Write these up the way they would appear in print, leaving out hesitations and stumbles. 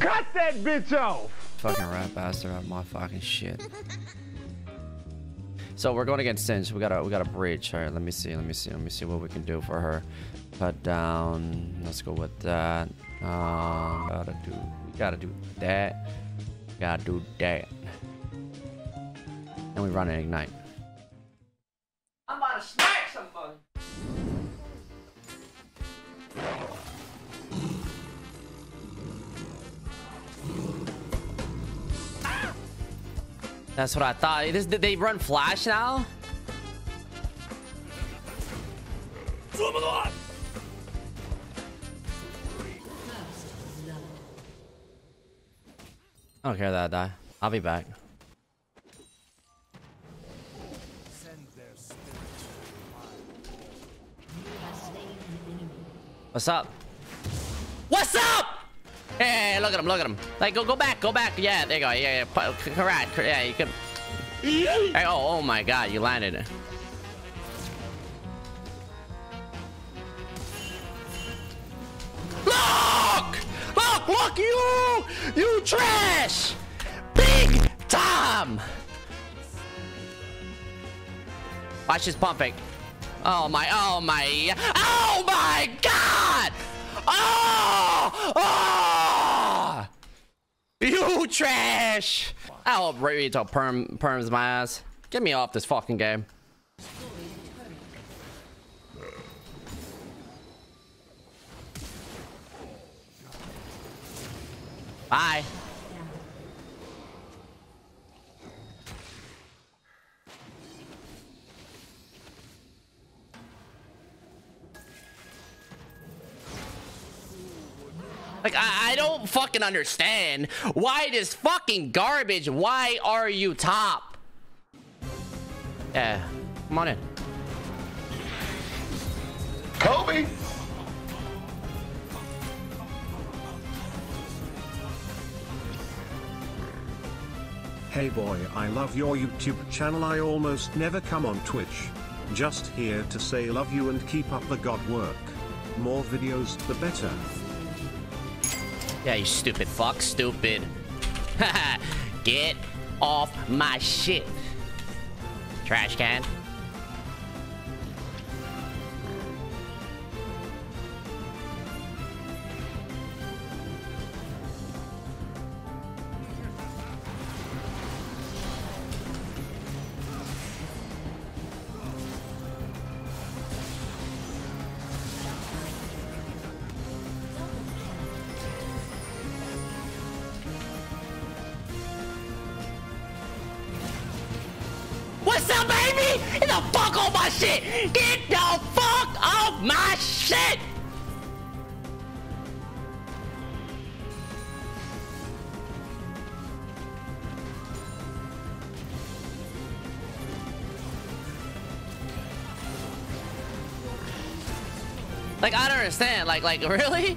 Cut that bitch off! Fucking rat bastard out of my fucking shit. So we're going against Singe. We got a breach. All right, let me see what we can do for her. Cut down. Let's go with that. We gotta do that. And we run and ignite. I'm about to smack somebody. That's what I thought. Did they run flash now? I don't care that I die. I'll be back. What's up? What's up? Hey, look at him. Like, go back. Yeah, there you go. Yeah. Correct. Yeah, you can. Hey, oh my God, you landed it. Look, you trash, big time. Watch this pump fake. Oh my God. Oh! You trash! I hope Riot perms my ass. Get me off this fucking game. Bye. Like, I don't fucking understand why this fucking garbage. Why are you top? Yeah, come on in. Kobe. Hey boy, I love your YouTube channel. I almost never come on Twitch. Just here to say love you and keep up the god work. More videos, the better. Yeah, you stupid fuck, stupid. Haha, get off my shit. Trash can. What's up, baby? Get the fuck off my shit! Get the fuck off my shit! Like, I don't understand. Like, really?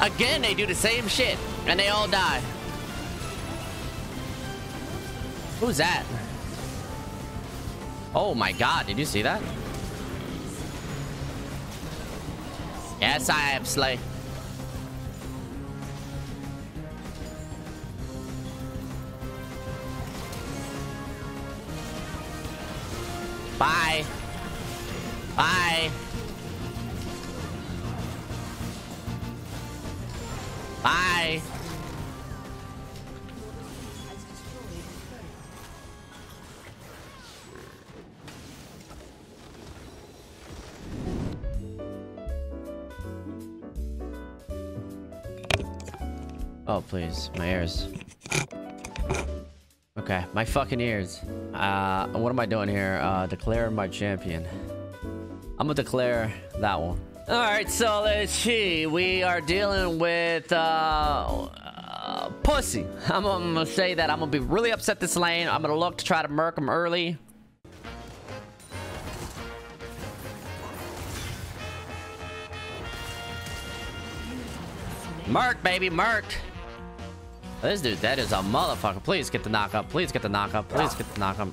Again, they do the same shit, and they all die. Who's that? Oh my God, did you see that? Yes, I am Slay. Bye. Bye. Bye. Oh, please. My ears. Okay, my fucking ears. What am I doing here? Declare my champion. I'm gonna declare that one. Alright, so let's see. We are dealing with, pussy. I'm gonna say that. I'm gonna be really upset this lane. I'm gonna look to try to murk him early. Murk, baby, murk. This dude, that is a motherfucker. Please get the knock up. Please get the knock up. Please get the knock up.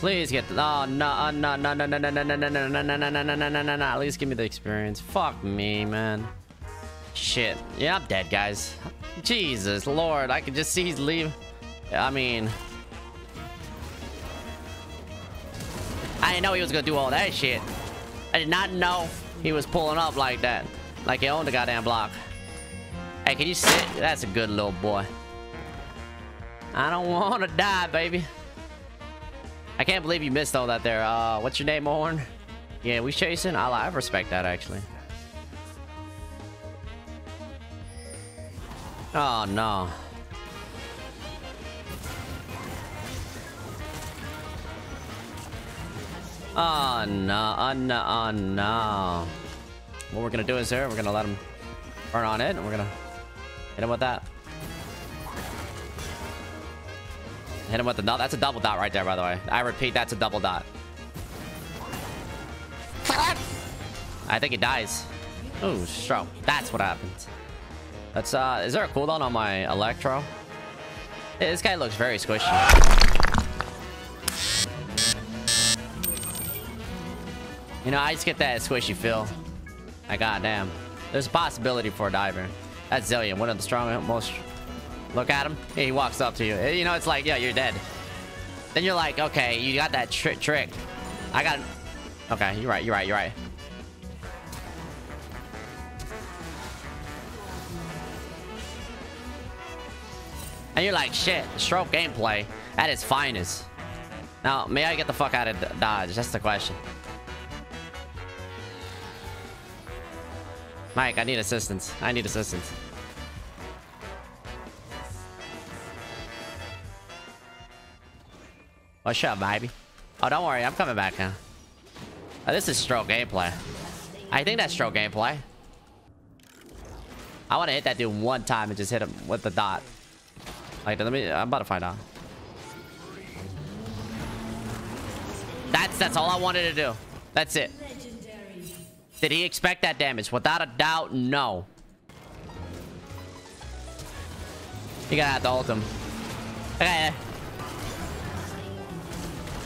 Please get the... Oh, no, no, no, no, no, no, no, no, no, no, no, no, no, no, no, no. At least give me the experience. Fuck me, man. Shit. Yeah, I'm dead, guys. Jesus, Lord. I could just see he's leave. I mean... I didn't know he was gonna do all that shit. I did not know he was pulling up like that. Like he owned the goddamn block. Hey, can you sit? That's a good little boy. I don't wanna die, baby. I can't believe you missed all that there. What's your name, Orn? Yeah, we chasing? I respect that, actually. Oh, no. Oh, no. Oh, no. Oh, no. What we're gonna do is here, we're gonna let him burn on it, and we're gonna hit him with that. Hit him with the... That's a double dot right there, by the way. I repeat, that's a double dot. I think he dies. Ooh, stroke. That's what happens. That's, is there a cooldown on my Electro? Hey, this guy looks very squishy. You know, I just get that squishy feel. Like, goddamn. There's a possibility for a diver. That's Zillion, one of the strongest, most... Look at him. He walks up to you. You know, it's like, yeah, you're dead. Then you're like, okay, you got that trick. I got... Okay, you're right, you're right, you're right. And you're like, shit, stroke gameplay at its finest. Now, may I get the fuck out of dodge? That's the question. Mike, I need assistance. I need assistance. What's up, baby? Oh, don't worry. I'm coming back now. Oh, this is stroke gameplay. I think that's stroke gameplay. I want to hit that dude one time and just hit him with the dot. Like, let me... I'm about to find out. That's all I wanted to do. That's it. Did he expect that damage? Without a doubt, no. You gotta have to ult him. Okay.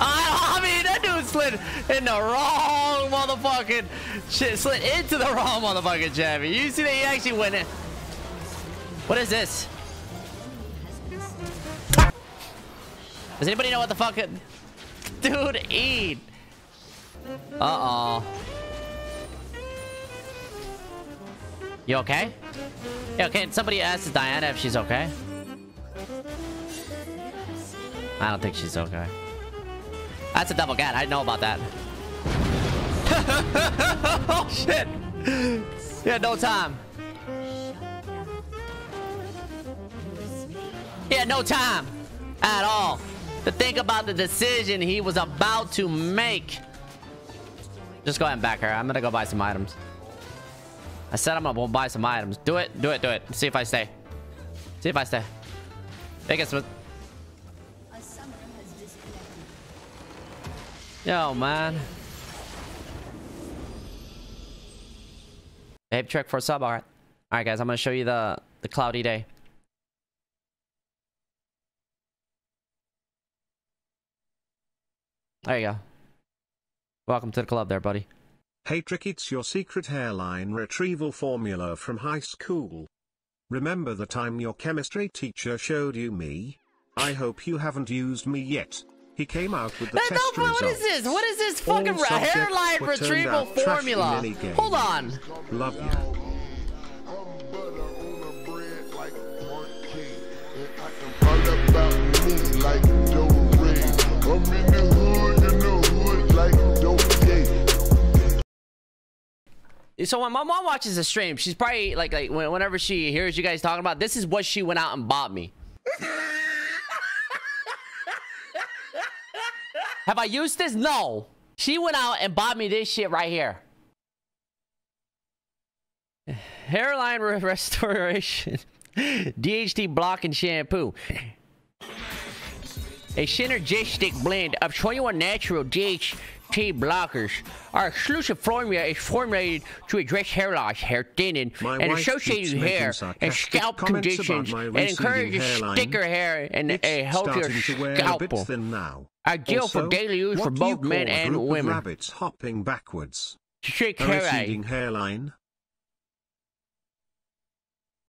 I mean, that dude slid in the wrong motherfucking shit. Slid into the wrong motherfucking champion. You see that he actually went in. What is this? Does anybody know what the fuck? Dude, eat. Uh-oh. You okay? Yo, can somebody ask Diana if she's okay? I don't think she's okay. That's a double gat. I know about that. Oh, shit. Yeah, no time. Yeah, no time at all to think about the decision he was about to make. Just go ahead and back her. I'm going to go buy some items. I said I'm going to buy some items. Do it. Do it. Do it. See if I stay. See if I stay. Biggest with... Yo, man. Babe trick for a sub. Alright. Alright, guys. I'm going to show you the cloudy day. There you go. Welcome to the club there, buddy. Hey, Trick, it's your secret hairline retrieval formula from high school. Remember the time your chemistry teacher showed you me? I hope you haven't used me yet. He came out with the test results. What is this? What is this fucking hairline retrieval formula? Hold on. Love you. So when my mom watches the stream, she's probably like whenever she hears you guys talking about this is what she went out and bought me. Have I used this? No. She went out and bought me this shit right here. Hairline restoration. DHT block and shampoo. A synergistic blend of 21 natural DHT blockers. Our exclusive formula is formulated to address hair loss, hair thinning, and associated hair and scalp conditions, and encourages thicker hair and a healthier scalp. A deal also, for daily use for both men and women. Rabbits hopping backwards. Shake hairline.